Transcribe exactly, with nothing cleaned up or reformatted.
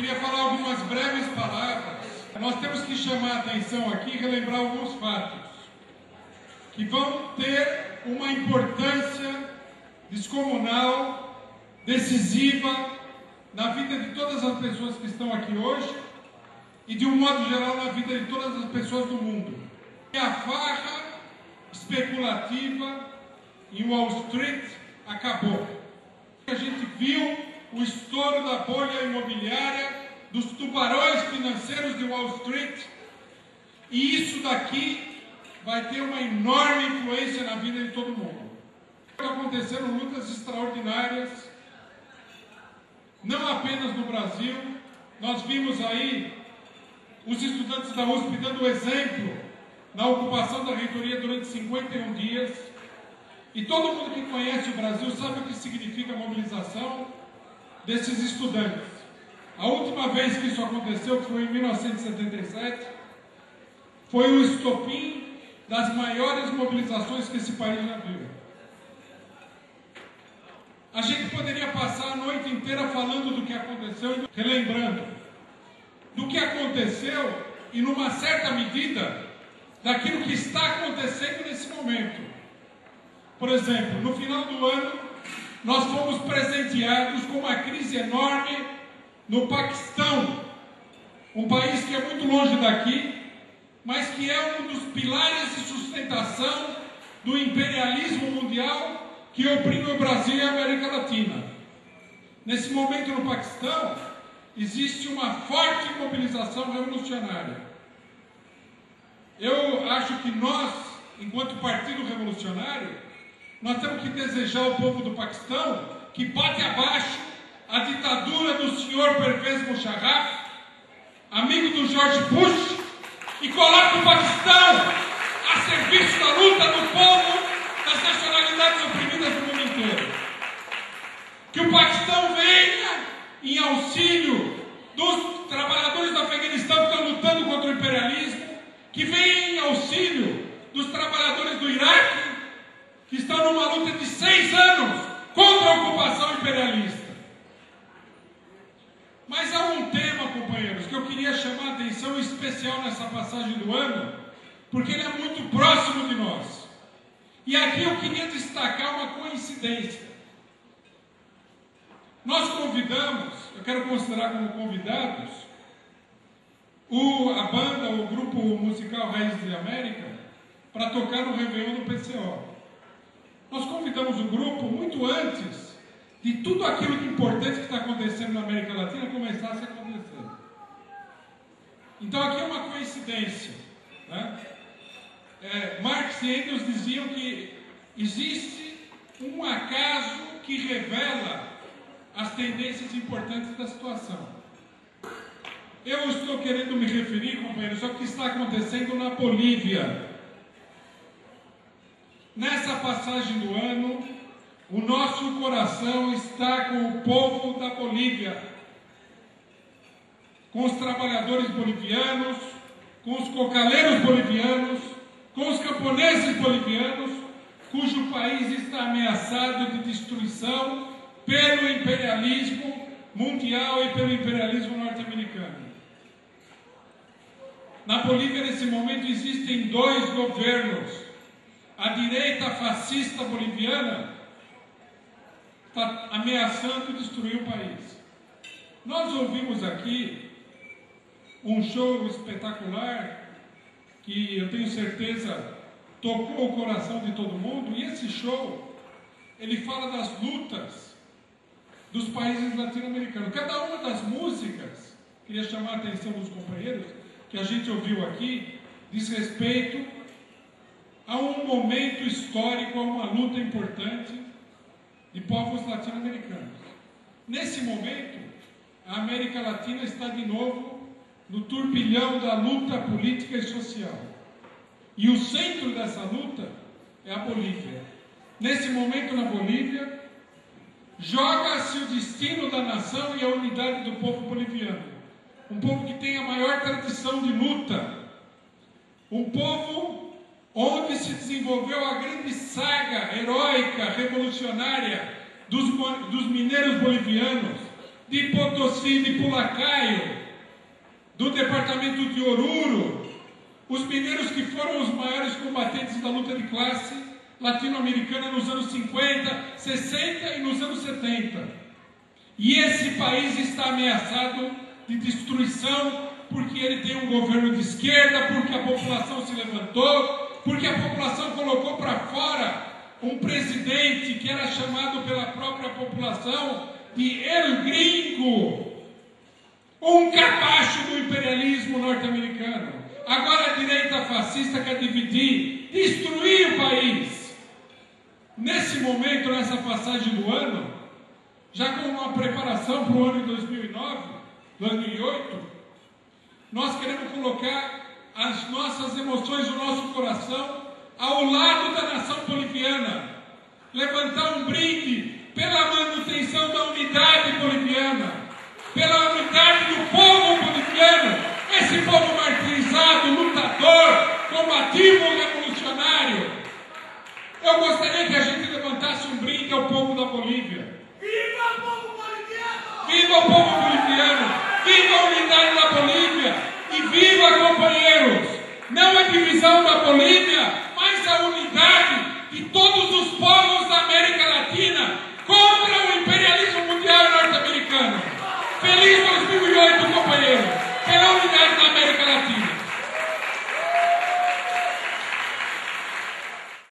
Queria falar algumas breves palavras. Nós temos que chamar a atenção aqui e relembrar alguns fatos que vão ter uma importância descomunal, decisiva, na vida de todas as pessoas que estão aqui hoje e, de um modo geral, na vida de todas as pessoas do mundo. E a farra especulativa em Wall Street acabou. A gente viu o estouro da bolha imobiliária, dos tubarões financeiros de Wall Street, e isso daqui vai ter uma enorme influência na vida de todo mundo. Aconteceram lutas extraordinárias, não apenas no Brasil. Nós vimos aí os estudantes da U S P dando exemplo na ocupação da reitoria durante cinquenta e um dias. E todo mundo que conhece o Brasil sabe o que significa a mobilização desses estudantes. A última vez que isso aconteceu, que foi em mil novecentos e setenta e sete, foi o estopim das maiores mobilizações que esse país já viu. A gente poderia passar a noite inteira falando do que aconteceu, relembrando do que aconteceu e, numa certa medida, daquilo que está acontecendo nesse momento. Por exemplo, no final do ano, nós fomos presenteados com uma crise enorme no Paquistão, um país que é muito longe daqui, mas que é um dos pilares de sustentação do imperialismo mundial que oprime o Brasil e a América Latina. Nesse momento no Paquistão, existe uma forte mobilização revolucionária. Eu acho que nós, enquanto Partido Revolucionário, nós temos que desejar ao povo do Paquistão que bate abaixo a ditadura do senhor Pervez Musharraf, amigo do George Bush, e coloque o Paquistão a serviço da luta do povo das nacionalidades oprimidas do mundo inteiro. Que o Paquistão venha em auxílio dos trabalhadores do Afeganistão que estão lutando contra o imperialismo, que venha em auxílio dos trabalhadores do Iraque, que estão numa luta de seis anos contra a ocupação imperialista. Mas há um tema, companheiros, que eu queria chamar a atenção especial nessa passagem do ano, porque ele é muito próximo de nós. E aqui eu queria destacar uma coincidência. Nós convidamos, eu quero considerar como convidados, o, a banda, o grupo musical Raízes de América, para tocar no Réveillon do P C O. Nós convidamos o grupo muito antes de tudo aquilo de importante que está acontecendo na América Latina começar a se acontecer. Então aqui é uma coincidência, né? É, Marx e Engels diziam que existe um acaso que revela as tendências importantes da situação. Eu estou querendo me referir, companheiros, ao que está acontecendo na Bolívia. Nessa passagem do ano, o nosso coração está com o povo da Bolívia, com os trabalhadores bolivianos, com os cocaleiros bolivianos, com os camponeses bolivianos, cujo país está ameaçado de destruição pelo imperialismo mundial e pelo imperialismo norte-americano. Na Bolívia, nesse momento, existem dois governos. A direita fascista boliviana está ameaçando destruir o país. Nós ouvimos aqui um show espetacular que eu tenho certeza tocou o coração de todo mundo, e esse show, ele fala das lutas dos países latino-americanos. Cada uma das músicas, queria chamar a atenção dos companheiros, que a gente ouviu aqui, diz respeito a um momento histórico, a uma luta importante de povos latino-americanos. Nesse momento, a América Latina está de novo no turbilhão da luta política e social. E o centro dessa luta é a Bolívia. Nesse momento, na Bolívia, joga-se o destino da nação e a unidade do povo boliviano. Um povo que tem a maior tradição de luta. Um povo onde se desenvolveu a grande saga heróica, revolucionária dos, dos mineiros bolivianos, de Potosí, de Pulacaio, do departamento de Oruro, os mineiros que foram os maiores combatentes da luta de classe latino-americana nos anos cinquenta, sessenta e nos anos setenta. E esse país está ameaçado de destruição porque ele tem um governo de esquerda, porque a população se levantou, porque a população colocou para fora um presidente que era chamado pela própria população de El Gringo, um capacho do imperialismo norte-americano. Agora a direita fascista quer dividir, destruir o país. Nesse momento, nessa passagem do ano, já com uma preparação para o ano de dois mil e nove, dois mil e oito, nós queremos colocar as nossas emoções, o nosso coração, ao lado da nação boliviana, levantar um brinde pela manutenção da unidade boliviana, pela unidade do povo boliviano, esse povo martirizado, lutador, combativo, revolucionário. Eu gostaria que a gente levantasse um brinde ao povo da Bolívia. Viva o povo boliviano! Viva o povo boliviano!